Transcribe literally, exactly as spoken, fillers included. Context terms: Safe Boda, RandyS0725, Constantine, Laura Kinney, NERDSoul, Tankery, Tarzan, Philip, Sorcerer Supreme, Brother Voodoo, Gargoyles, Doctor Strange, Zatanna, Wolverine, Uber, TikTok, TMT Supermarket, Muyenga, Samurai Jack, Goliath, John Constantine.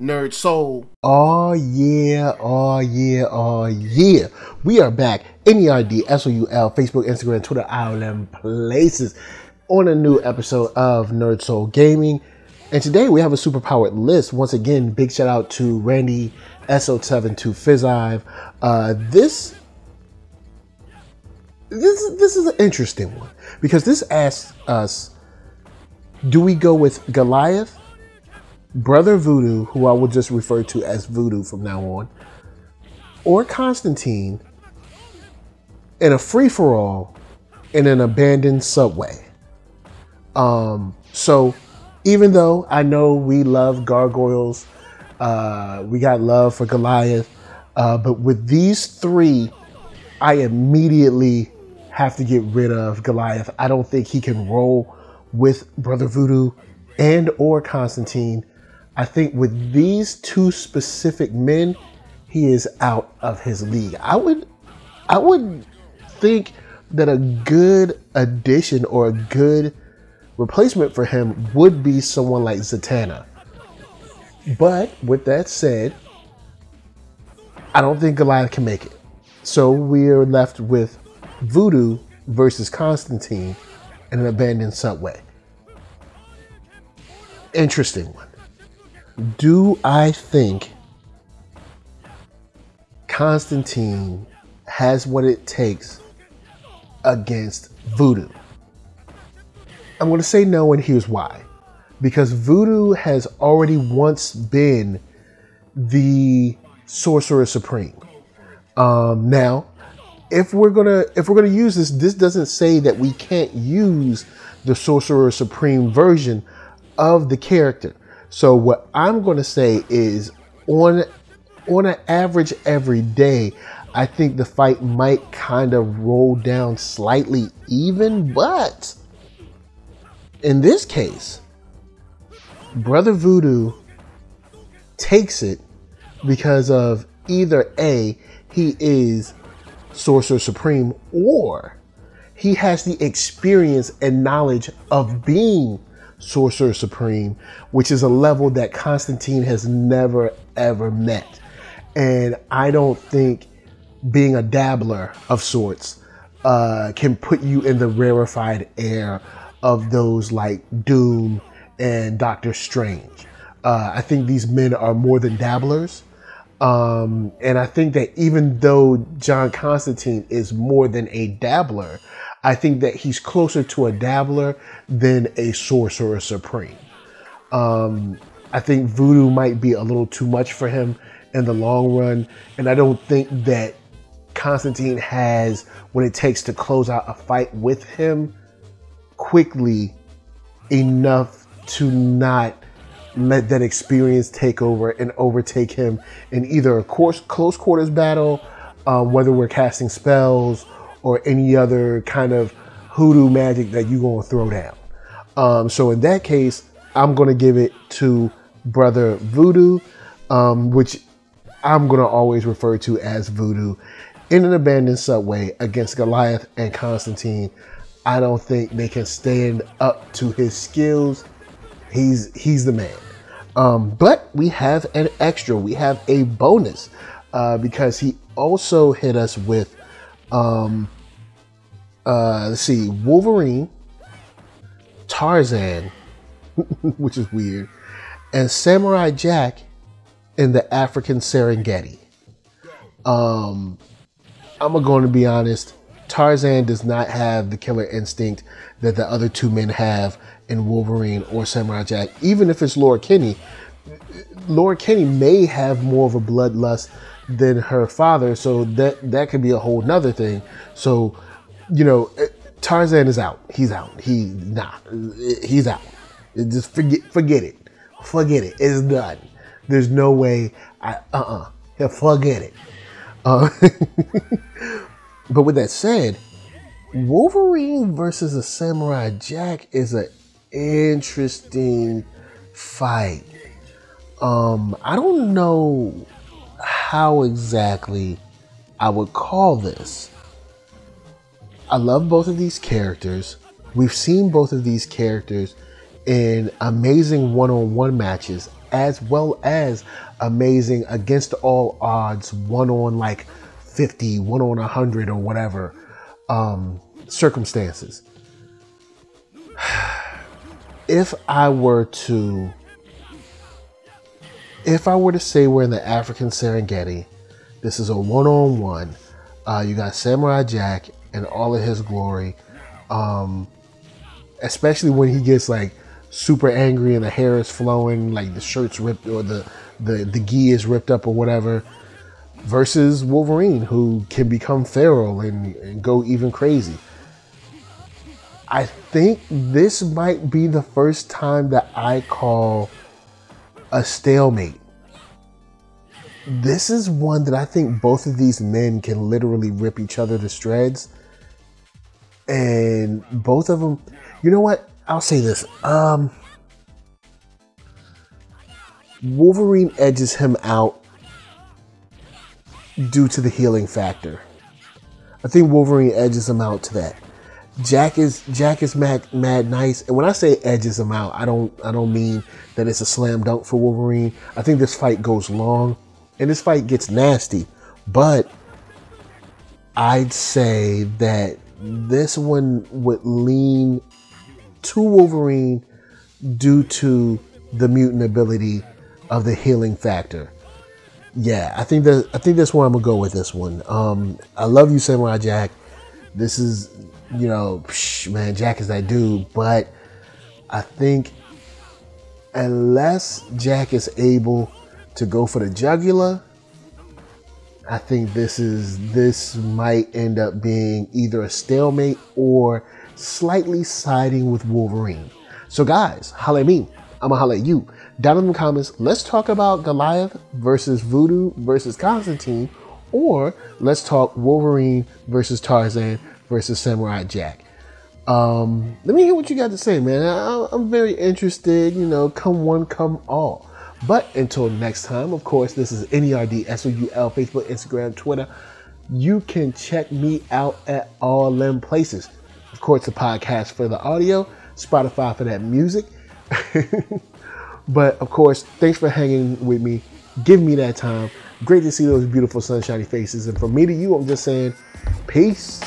nerd soul. Oh yeah, oh yeah, oh yeah. We are back. N E R D, S O U L, Facebook, Instagram, Twitter, all them places. On a new episode of Nerd Soul Gaming. And today we have a superpowered list. Once again, big shout out to Randy S zero seven two five. Uh, this, this, this is an interesting one because this asks us, do we go with Goliath, Brother Voodoo, who I will just refer to as Voodoo from now on, or Constantine in a free-for-all in an abandoned subway? Um, so even though I know we love Gargoyles, uh, we got love for Goliath, uh, but with these three, I immediately have to get rid of Goliath. I don't think he can roll with Brother Voodoo and or Constantine. I think with these two specific men, he is out of his league. I would, I would think that a good addition or a good replacement for him would be someone like Zatanna. But with that said, I don't think Goliath can make it. So we are left with Voodoo versus Constantine in an abandoned subway. Interesting one. Do I think Constantine has what it takes against Voodoo? I'm going to say no, and here's why. Because Voodoo has already once been the Sorcerer Supreme. Um, now, if we're gonna if we're gonna use this, this doesn't say that we can't use the Sorcerer Supreme version of the character. So what I'm going to say is, on on an average every day, I think the fight might kind of roll down slightly even, but in this case, Brother Voodoo takes it because of either A, he is Sorcerer Supreme, or he has the experience and knowledge of being Sorcerer Supreme, which is a level that Constantine has never ever met. And I don't think being a dabbler of sorts uh, can put you in the rarefied air of those like Doom and Doctor Strange. Uh, I think these men are more than dabblers. Um, and I think that even though John Constantine is more than a dabbler, I think that he's closer to a dabbler than a Sorcerer Supreme. Um, I think Voodoo might be a little too much for him in the long run. And I don't think that Constantine has what it takes to close out a fight with him quickly enough to not let that experience take over and overtake him in either a course, close quarters battle, uh, whether we're casting spells or any other kind of hoodoo magic that you're going to throw down. Um, so in that case, I'm going to give it to Brother Voodoo, um, which I'm going to always refer to as Voodoo, in an abandoned subway against Goliath and Constantine. I don't think they can stand up to his skills. He's he's the man. Um, but we have an extra. We have a bonus uh, because he also hit us with, um, uh, let's see, Wolverine, Tarzan, which is weird, and Samurai Jack in the African Serengeti. Um, I'm going to be honest. Tarzan does not have the killer instinct that the other two men have in Wolverine or Samurai Jack. Even if it's Laura Kinney, Laura Kinney may have more of a bloodlust than her father, so that that could be a whole nother thing. So, you know, Tarzan is out. He's out. He nah. He's out. Just forget, forget it. Forget it. It's done. There's no way. I uh uh. Forget it. Uh, But with that said, Wolverine versus a Samurai Jack is an interesting fight. Um, I don't know how exactly I would call this. I love both of these characters. We've seen both of these characters in amazing one-on-one matches as well as amazing against all odds, one on like fifty, one on one hundred or whatever um, circumstances. If I were to, if I were to say we're in the African Serengeti, this is a one-on-one. Uh, you got Samurai Jack and all of his glory. Um, especially when he gets like super angry and the hair is flowing, like the shirt's ripped or the, the, the gi is ripped up or whatever, versus Wolverine, who can become feral and, and go even crazy. I think this might be the first time that I call a stalemate. This is one that I think both of these men can literally rip each other to shreds. And both of them, you know what? I'll say this. Um, Wolverine edges him out due to the healing factor. I think Wolverine edges him out to that. Jack is Jack is mad, mad nice, and when I say edges him out, I don't I don't mean that it's a slam dunk for Wolverine. I think this fight goes long, and this fight gets nasty. But I'd say that this one would lean to Wolverine due to the mutant ability of the healing factor. Yeah, I think that I think that's where I'm gonna go with this one. Um, I love you, Samurai Jack. This is, you know, psh, man, Jack is that dude. But I think unless Jack is able to go for the jugular, I think this is this might end up being either a stalemate or slightly siding with Wolverine. So guys, holla at me. I'ma holla at you. Down in the comments, let's talk about Goliath versus Voodoo versus Constantine, or let's talk Wolverine versus Tarzan versus Samurai Jack. Um, let me hear what you got to say, man. I, I'm very interested, you know, come one, come all. But until next time, of course, this is N E R D, S O U L, Facebook, Instagram, Twitter. You can check me out at all them places. Of course, the podcast for the audio, Spotify for that music. But of course, thanks for hanging with me. Give me that time. Great to see those beautiful sunshiny faces. And from me to you, I'm just saying, peace.